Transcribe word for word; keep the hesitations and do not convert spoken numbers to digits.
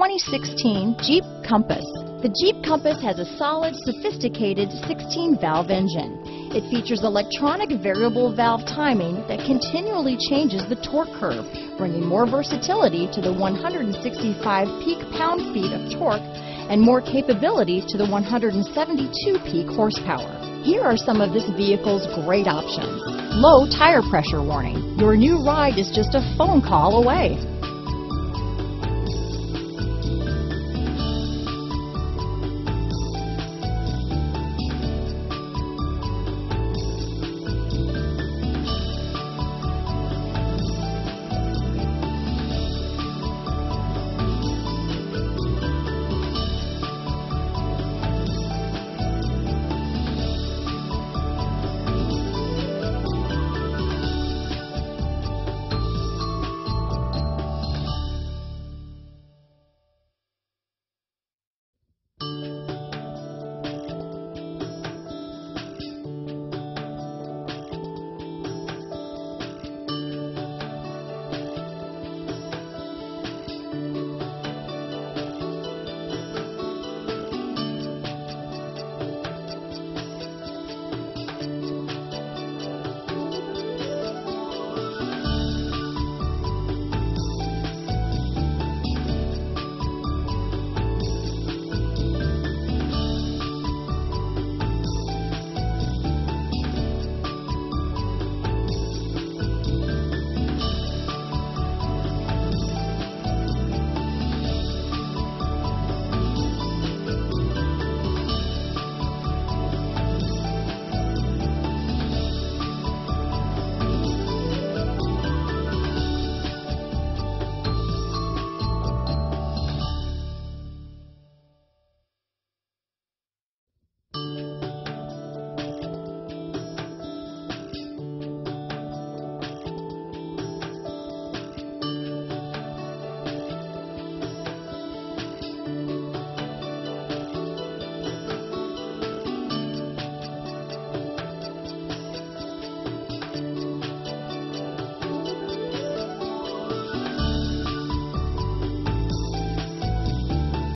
twenty sixteen Jeep Compass. The Jeep Compass has a solid, sophisticated sixteen valve engine. It features electronic variable valve timing that continually changes the torque curve, bringing more versatility to the one hundred sixty-five peak pound-feet of torque and more capability to the one hundred seventy-two peak horsepower. Here are some of this vehicle's great options. Low tire pressure warning. Your new ride is just a phone call away.